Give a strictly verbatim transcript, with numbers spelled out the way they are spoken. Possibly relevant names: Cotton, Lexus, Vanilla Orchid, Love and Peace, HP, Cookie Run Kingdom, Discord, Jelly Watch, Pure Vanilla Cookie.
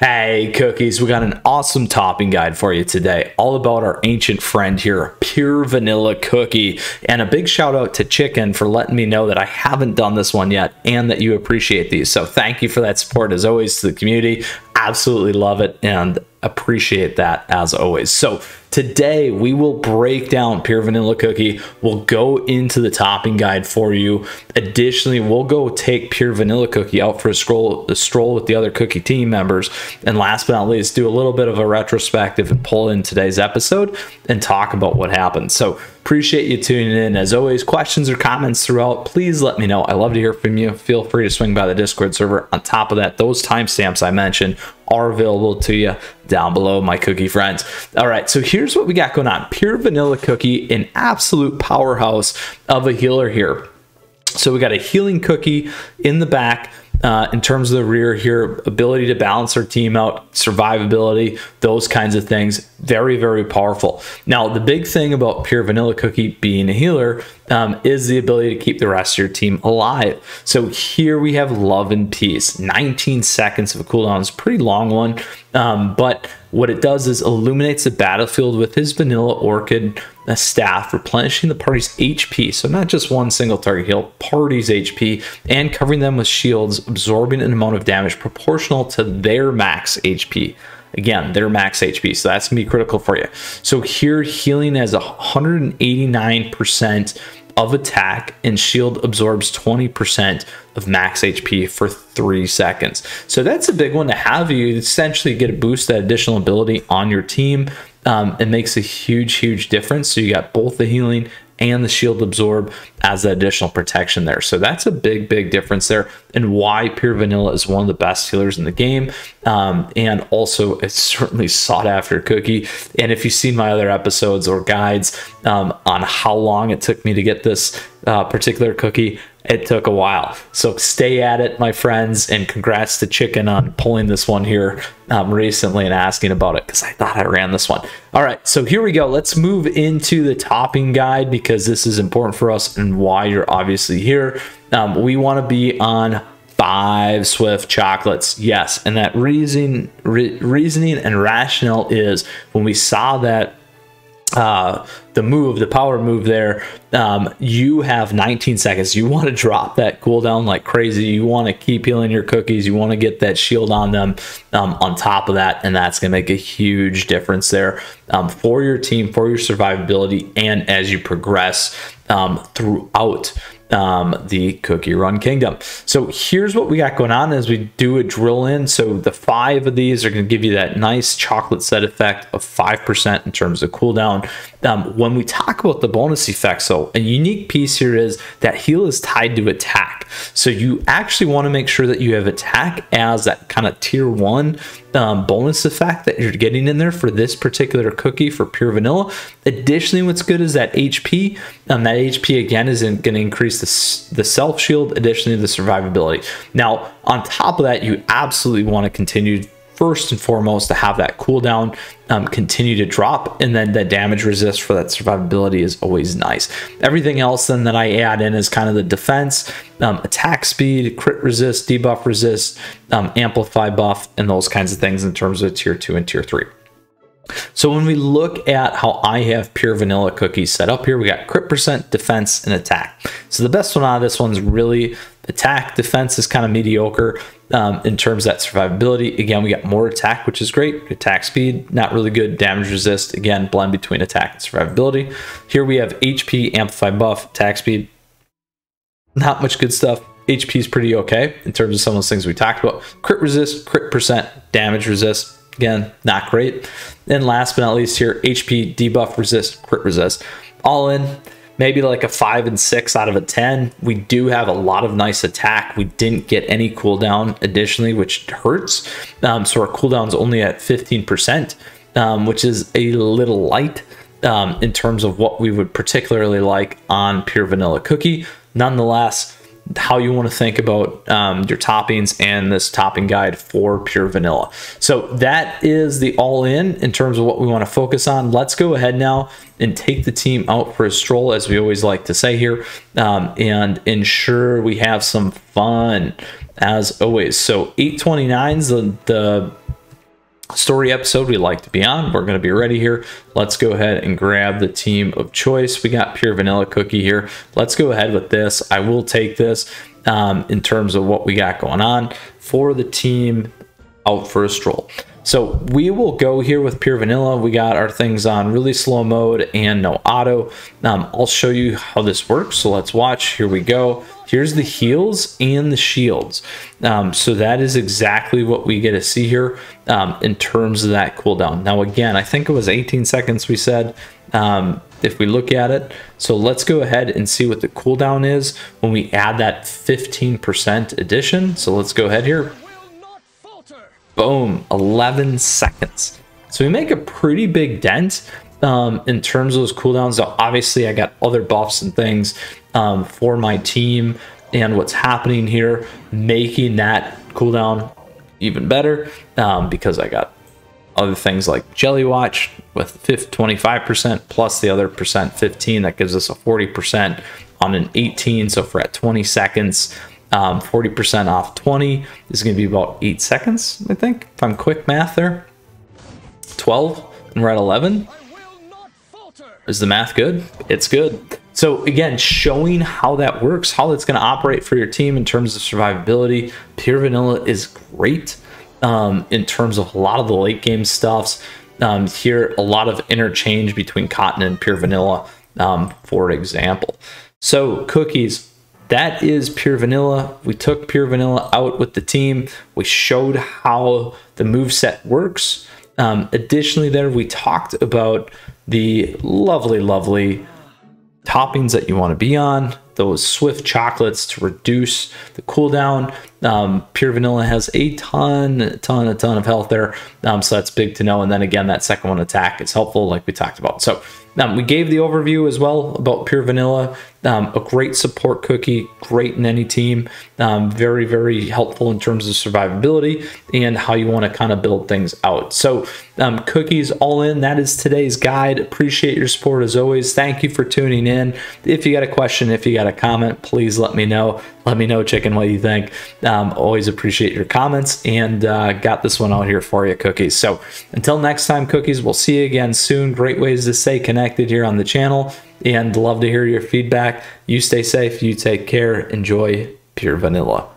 Hey cookies, we got an awesome topping guide for you today, all about our ancient friend here, Pure Vanilla Cookie. And a big shout out to Chicken for letting me know that I haven't done this one yet and that you appreciate these. So thank you for that support as always to the community. Absolutely love it and appreciate that as always. So today we will break down Pure Vanilla Cookie. We'll go into the topping guide for you. Additionally, we'll go take Pure Vanilla Cookie out for a stroll, a stroll with the other Cookie team members. And last but not least, do a little bit of a retrospective and pull in today's episode and talk about what happened. So appreciate you tuning in. As always, questions or comments throughout, please let me know. I love to hear from you. Feel free to swing by the Discord server. On top of that, those timestamps I mentioned are available to you down below, my cookie friends. All right, so here's what we got going on. Pure Vanilla Cookie, an absolute powerhouse of a healer here. So we got a healing cookie in the back. Uh, in terms of the rear here, ability to balance our team out, survivability, those kinds of things, very, very powerful. Now, the big thing about Pure Vanilla Cookie being a healer um, is the ability to keep the rest of your team alive. So here we have Love and Peace, nineteen seconds of a cooldown. It's a pretty long one, um, but what it does is illuminates the battlefield with his Vanilla Orchid staff, replenishing the party's H P. So not just one single target heal, party's H P, and covering them with shields, absorbing an amount of damage proportional to their max H P. Again, their max H P, so that's going to be critical for you. So here, healing has one hundred eighty-nine percent of attack, and shield absorbs twenty percent of max H P for three seconds. So that's a big one to have. You essentially get a boost, that additional ability on your team. Um, it makes a huge, huge difference. So you got both the healing and the shield absorb as the additional protection there. So that's a big, big difference there, and why Pure Vanilla is one of the best healers in the game. Um, and also it's certainly sought after cookie. And if you've seen my other episodes or guides um, on how long it took me to get this uh, particular cookie, it took a while. So stay at it, my friends, and congrats to Chicken on pulling this one here um, recently and asking about it, because I thought I ran this one. All right, so here we go. Let's move into the topping guide, because this is important for us and why you're obviously here. Um, we want to be on five Swift chocolates. Yes, and that reason, re reasoning and rationale is when we saw that uh the move the power move there, um you have nineteen seconds, you want to drop that cooldown like crazy, you want to keep healing your cookies, you want to get that shield on them um on top of that, and that's gonna make a huge difference there um for your team, for your survivability, and as you progress um throughout um the Cookie Run Kingdom. So here's what we got going on as we do a drill in. So the five of these are going to give you that nice chocolate set effect of five percent in terms of cooldown. Um when we talk about the bonus effects, so a unique piece here is that heal is tied to attack, so you actually want to make sure that you have attack as that kind of tier one um, bonus effect that you're getting in there for this particular cookie for Pure Vanilla. Additionally, what's good is that H P, um, that H P again is going to increase the, the self shield, additionally the survivability. Now on top of that, you absolutely want to continue first and foremost to have that cooldown um, continue to drop, and then that damage resist for that survivability is always nice. Everything else then that I add in is kind of the defense, um, attack speed, crit resist, debuff resist, um, amplify buff, and those kinds of things in terms of tier two and tier three. So when we look at how I have Pure Vanilla Cookie set up here, we got crit percent, defense, and attack. So the best one out of this one's really attack. Defense is kind of mediocre um, in terms of that survivability. Again, we got more attack, which is great. Attack speed, not really good. Damage resist, again, blend between attack and survivability. Here we have H P, amplify buff, attack speed. Not much good stuff. H P is pretty okay in terms of some of those things we talked about. Crit resist, crit percent, damage resist. Again, not great. And last but not least here, H P, debuff resist, crit resist. All in, maybe like a five and six out of a ten. We do have a lot of nice attack. We didn't get any cooldown additionally, which hurts. Um, so our cooldown's only at fifteen percent, um, which is a little light um, in terms of what we would particularly like on Pure Vanilla Cookie. Nonetheless, how you want to think about um, your toppings and this topping guide for Pure Vanilla. So that is the all in in terms of what we want to focus on. Let's go ahead now and take the team out for a stroll, as we always like to say here, um, and ensure we have some fun as always. So eight twenty-nine is the, the story episode we like to be on. We're going to be ready here. Let's go ahead and grab the team of choice. We got Pure Vanilla Cookie here. Let's go ahead with this. I will take this um, in terms of what we got going on for the team out for a stroll. So we will go here with Pure Vanilla. We got our things on really slow mode and no auto. Um, I'll show you how this works. So let's watch. Here we go. Here's the heels and the shields. Um, so that is exactly what we get to see here um, in terms of that cooldown. Now, again, I think it was eighteen seconds we said um, if we look at it. So let's go ahead and see what the cooldown is when we add that fifteen percent addition. So let's go ahead here. Boom, eleven seconds. So we make a pretty big dent um, in terms of those cooldowns. Now, obviously, I got other buffs and things um, for my team and what's happening here, making that cooldown even better um, because I got other things like Jelly Watch with twenty-five percent plus the other percent fifteen. That gives us a forty percent on an eighteen. So if we're at twenty seconds, Um, forty percent off twenty is going to be about eight seconds, I think, if I'm quick math there. twelve, and we're at eleven. Is the math good? It's good. So again, showing how that works, how it's going to operate for your team in terms of survivability. Pure Vanilla is great um, in terms of a lot of the late game stuffs. Um, here, a lot of interchange between Cotton and Pure Vanilla, um, for example. So cookies. That is Pure Vanilla. We took Pure Vanilla out with the team. We showed how the moveset works. Um, additionally there, we talked about the lovely, lovely toppings that you want to be on, those swift chocolates to reduce the cooldown. Um, Pure Vanilla has a ton, a ton, a ton of health there. Um, so that's big to know. And then again, that second one attack is helpful like we talked about. So Um, we gave the overview as well about Pure Vanilla, um, a great support cookie, great in any team, um, very, very helpful in terms of survivability and how you want to kind of build things out. So um, cookies all in, that is today's guide. Appreciate your support as always. Thank you for tuning in. If you got a question, if you got a comment, please let me know. Let me know, chicken, what you think. Um, always appreciate your comments, and uh, got this one out here for you, cookies. So until next time, cookies, we'll see you again soon. Great ways to stay connected here on the channel, and love to hear your feedback. You stay safe. You take care. Enjoy Pure Vanilla.